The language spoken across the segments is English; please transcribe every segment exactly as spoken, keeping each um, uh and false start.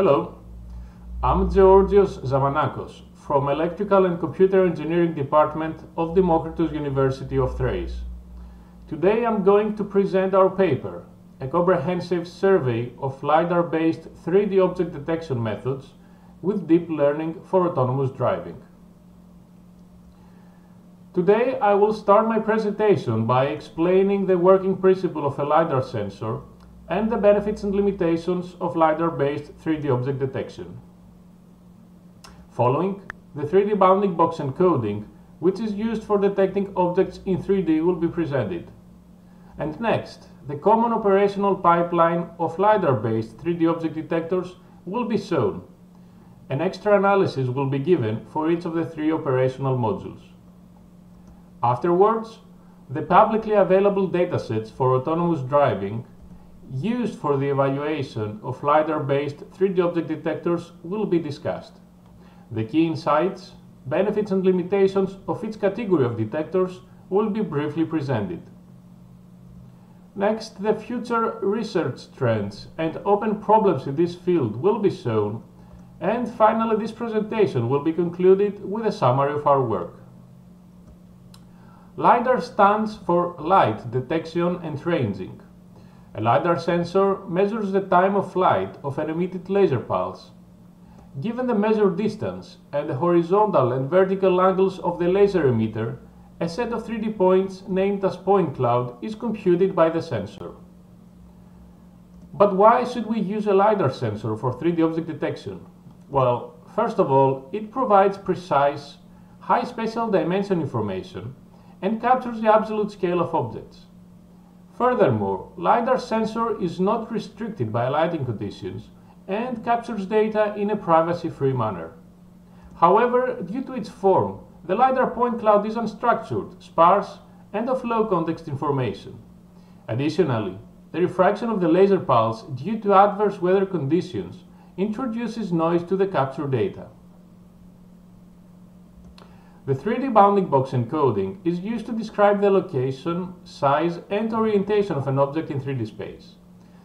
Hello, I'm Georgios Zamanakos from Electrical and Computer Engineering Department of Democritus University of Thrace. Today I'm going to present our paper, a comprehensive survey of LiDAR-based three D object detection methods with deep learning for autonomous driving. Today I will start my presentation by explaining the working principle of a LiDAR sensor and the benefits and limitations of LiDAR-based three D object detection. Following, the three D bounding box encoding, which is used for detecting objects in three D, will be presented. And next, the common operational pipeline of LiDAR-based three D object detectors will be shown. An extra analysis will be given for each of the three operational modules. Afterwards, the publicly available datasets for autonomous driving used for the evaluation of LiDAR-based three D object detectors will be discussed. The key insights, benefits and limitations of each category of detectors will be briefly presented. Next, the future research trends and open problems in this field will be shown, and finally this presentation will be concluded with a summary of our work. LiDAR stands for Light Detection and Ranging. A LiDAR sensor measures the time of flight of an emitted laser pulse. Given the measured distance and the horizontal and vertical angles of the laser emitter, a set of three D points named as point cloud is computed by the sensor. But why should we use a LiDAR sensor for three D object detection? Well, first of all, it provides precise, high spatial dimension information and captures the absolute scale of objects. Furthermore, LiDAR sensor is not restricted by lighting conditions and captures data in a privacy-free manner. However, due to its form, the LiDAR point cloud is unstructured, sparse, and of low context information. Additionally, the refraction of the laser pulse due to adverse weather conditions introduces noise to the captured data. The three D bounding box encoding is used to describe the location, size, and orientation of an object in three D space.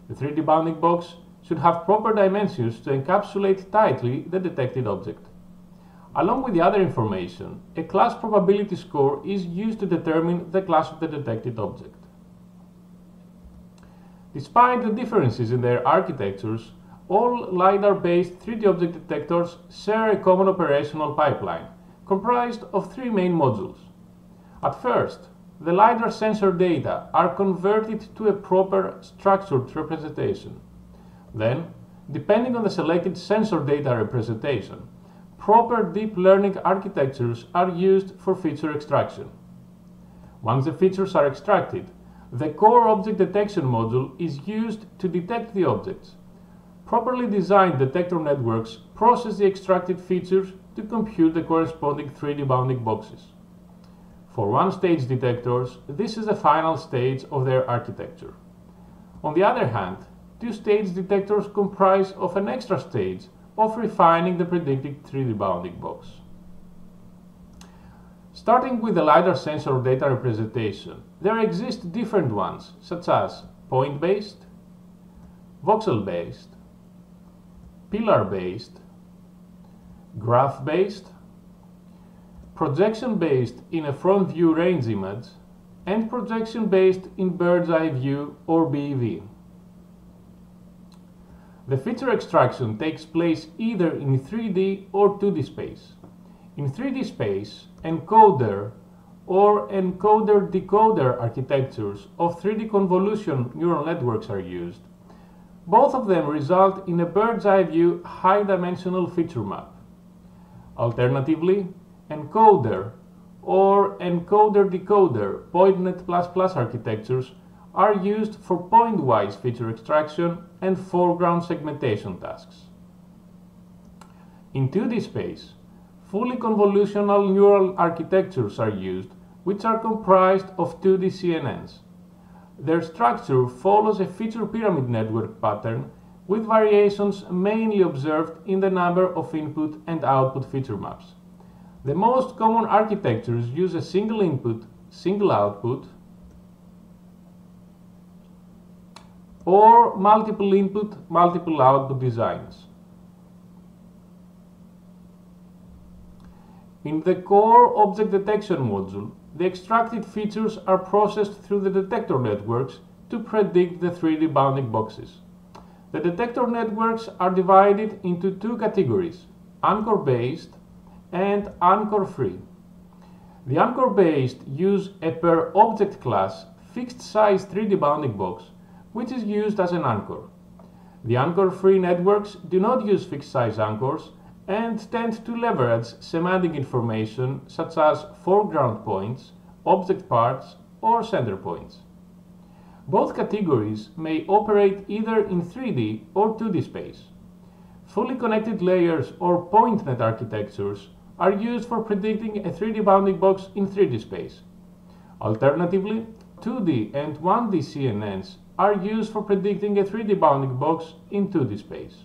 The three D bounding box should have proper dimensions to encapsulate tightly the detected object. Along with the other information, a class probability score is used to determine the class of the detected object. Despite the differences in their architectures, all LiDAR-based three D object detectors share a common operational pipeline, comprised of three main modules. At first, the LiDAR sensor data are converted to a proper structured representation. Then, depending on the selected sensor data representation, proper deep learning architectures are used for feature extraction. Once the features are extracted, the core object detection module is used to detect the objects. Properly designed detector networks process the extracted features to compute the corresponding three D bounding boxes. For one-stage detectors, this is the final stage of their architecture. On the other hand, two-stage detectors comprise of an extra stage of refining the predicted three D bounding box. Starting with the LiDAR sensor data representation, there exist different ones, such as point-based, voxel-based, pillar-based, graph-based, projection-based in a front-view range image, and projection-based in bird's-eye view or B E V. The feature extraction takes place either in three D or two D space. In three D space, encoder or encoder-decoder architectures of three D convolution neural networks are used. Both of them result in a bird's-eye view high-dimensional feature map. Alternatively, encoder or encoder-decoder PointNet++ architectures are used for point-wise feature extraction and foreground segmentation tasks. In two D space, fully convolutional neural architectures are used, which are comprised of two D C N Ns. Their structure follows a feature pyramid network pattern, with variations mainly observed in the number of input and output feature maps. The most common architectures use a single input, single output, or multiple input, multiple output designs. In the core object detection module, the extracted features are processed through the detector networks to predict the three D bounding boxes. The detector networks are divided into two categories, anchor-based and anchor-free. The anchor-based use a per-object class fixed-size three D bounding box, which is used as an anchor. The anchor-free networks do not use fixed-size anchors and tend to leverage semantic information such as foreground points, object parts, or center points. Both categories may operate either in three D or two D space. Fully connected layers or PointNet architectures are used for predicting a three D bounding box in three D space. Alternatively, two D and one D C N Ns are used for predicting a three D bounding box in two D space.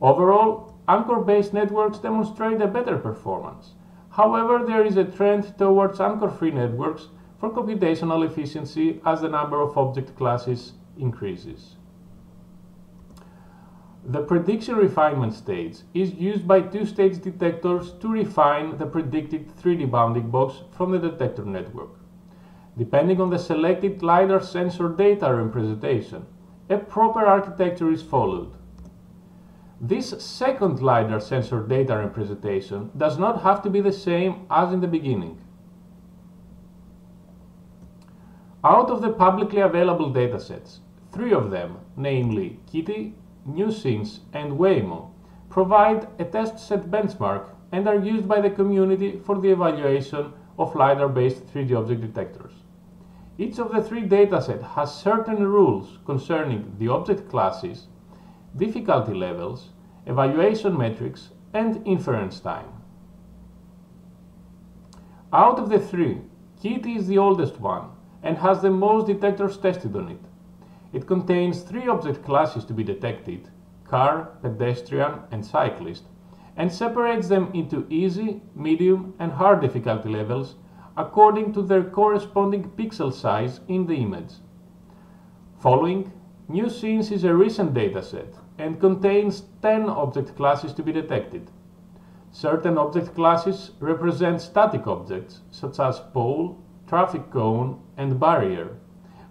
Overall, anchor-based networks demonstrate a better performance. However, there is a trend towards anchor-free networks for computational efficiency as the number of object classes increases. The prediction refinement stage is used by two-stage detectors to refine the predicted three D bounding box from the detector network. Depending on the selected LiDAR sensor data representation, a proper architecture is followed. This second LiDAR sensor data representation does not have to be the same as in the beginning. Out of the publicly available datasets, three of them, namely KITTI, nuScenes, and Waymo, provide a test set benchmark and are used by the community for the evaluation of LiDAR-based three D object detectors. Each of the three datasets has certain rules concerning the object classes, difficulty levels, evaluation metrics, and inference time. Out of the three, KITTI is the oldest one and has the most detectors tested on it. It contains three object classes to be detected, car, pedestrian, and cyclist, and separates them into easy, medium, and hard difficulty levels according to their corresponding pixel size in the image. Following, nuScenes is a recent dataset and contains ten object classes to be detected. Certain object classes represent static objects, such as pole, traffic cone, and barrier,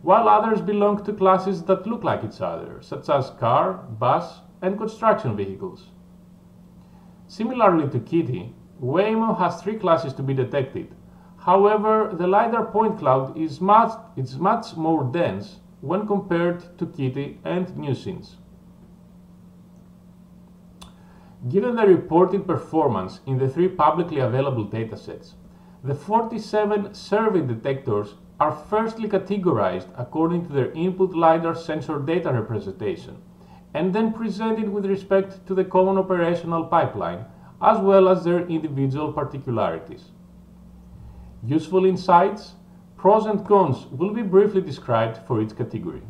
while others belong to classes that look like each other, such as car, bus, and construction vehicles. Similarly to KITTI, Waymo has three classes to be detected. However, the LiDAR point cloud is much, it's much more dense when compared to KITTI and nuScenes. Given the reported performance in the three publicly available datasets, the forty-seven survey detectors are firstly categorized according to their input LiDAR sensor data representation and then presented with respect to the common operational pipeline as well as their individual particularities. Useful insights, pros and cons will be briefly described for each category.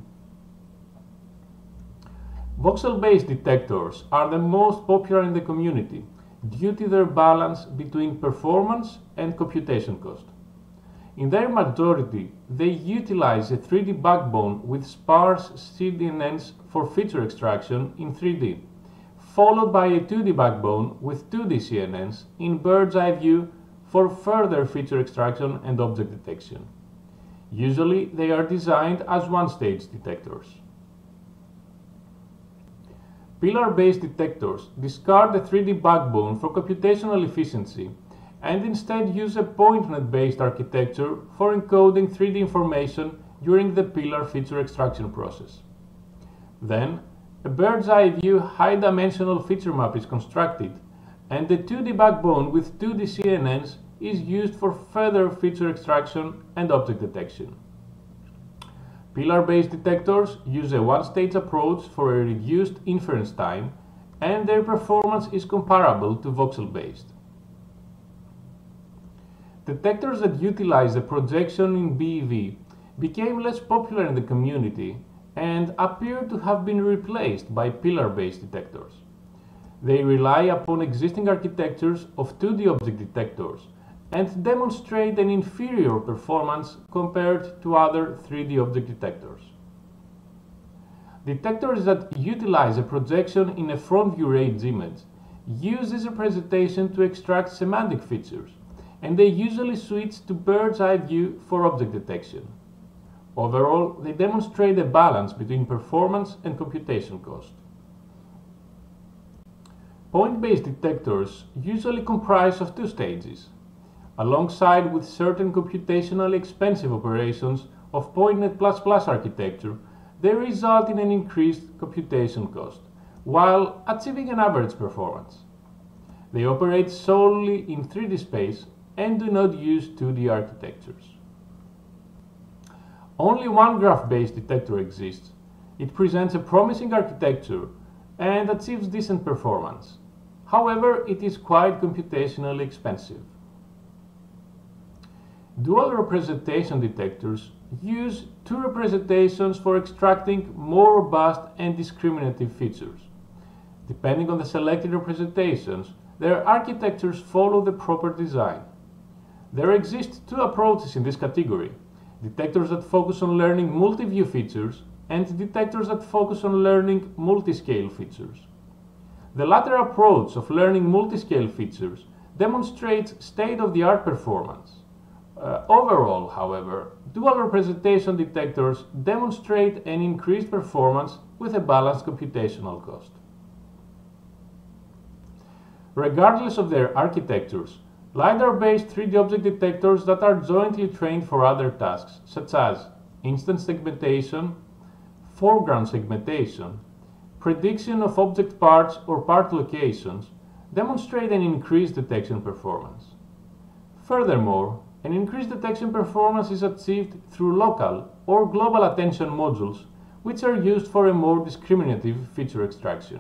Voxel-based detectors are the most popular in the community due to their balance between performance and computation cost. In their majority, they utilize a three D backbone with sparse C D N Ns for feature extraction in three D, followed by a two D backbone with two D C N Ns in bird's eye view for further feature extraction and object detection. Usually, they are designed as one-stage detectors. Pillar-based detectors discard the three D backbone for computational efficiency and instead use a PointNet-based architecture for encoding three D information during the pillar feature extraction process. Then, a bird's-eye view high-dimensional feature map is constructed, and the two D backbone with two D C N Ns is used for further feature extraction and object detection. Pillar-based detectors use a one-stage approach for a reduced inference time, and their performance is comparable to voxel-based. Detectors that utilize the projection in B E V became less popular in the community and appear to have been replaced by pillar-based detectors. They rely upon existing architectures of two D object detectors and demonstrate an inferior performance compared to other three D object detectors. Detectors that utilize a projection in a front-view range image use this representation to extract semantic features, and they usually switch to bird's eye view for object detection. Overall, they demonstrate a balance between performance and computation cost. Point-based detectors usually comprise of two stages, alongside with certain computationally expensive operations of PointNet++ architecture. They result in an increased computation cost, while achieving an average performance. They operate solely in three D space and do not use two D architectures. Only one graph-based detector exists. It presents a promising architecture and achieves decent performance. However, it is quite computationally expensive. Dual representation detectors use two representations for extracting more robust and discriminative features. Depending on the selected representations, their architectures follow the proper design. There exist two approaches in this category: detectors that focus on learning multi-view features and detectors that focus on learning multi-scale features. The latter approach of learning multi-scale features demonstrates state-of-the-art performance. Uh, overall, however, dual representation detectors demonstrate an increased performance with a balanced computational cost. Regardless of their architectures, LiDAR-based three D object detectors that are jointly trained for other tasks, such as instance segmentation, foreground segmentation, prediction of object parts or part locations, demonstrate an increased detection performance. Furthermore, an increased detection performance is achieved through local or global attention modules, which are used for a more discriminative feature extraction.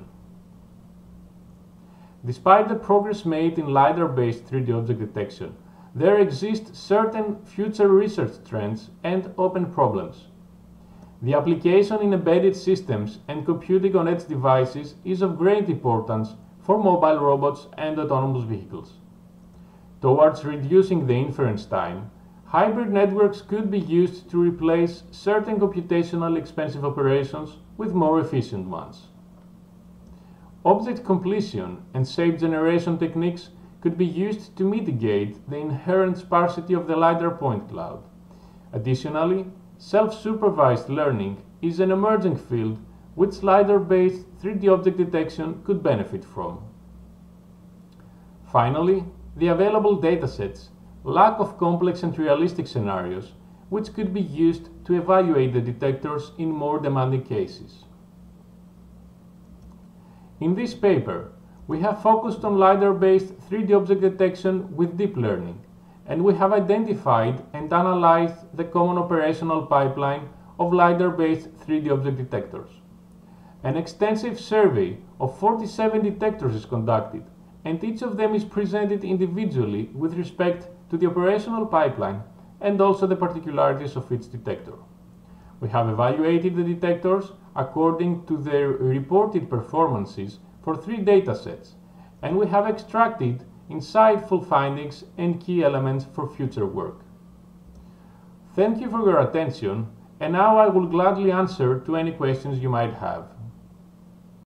Despite the progress made in LiDAR-based three D object detection, there exist certain future research trends and open problems. The application in embedded systems and computing on edge devices is of great importance for mobile robots and autonomous vehicles. Towards reducing the inference time, hybrid networks could be used to replace certain computationally expensive operations with more efficient ones. Object completion and shape generation techniques could be used to mitigate the inherent sparsity of the LiDAR point cloud. Additionally, self-supervised learning is an emerging field which LiDAR-based three D object detection could benefit from. Finally, the available datasets lack of complex and realistic scenarios, which could be used to evaluate the detectors in more demanding cases. In this paper, we have focused on LiDAR-based three D object detection with deep learning, and we have identified and analyzed the common operational pipeline of LiDAR-based three D object detectors. An extensive survey of forty-seven detectors is conducted, and each of them is presented individually with respect to the operational pipeline and also the particularities of each detector. We have evaluated the detectors according to their reported performances for three datasets, and we have extracted insightful findings and key elements for future work. Thank you for your attention, and now I will gladly answer to any questions you might have.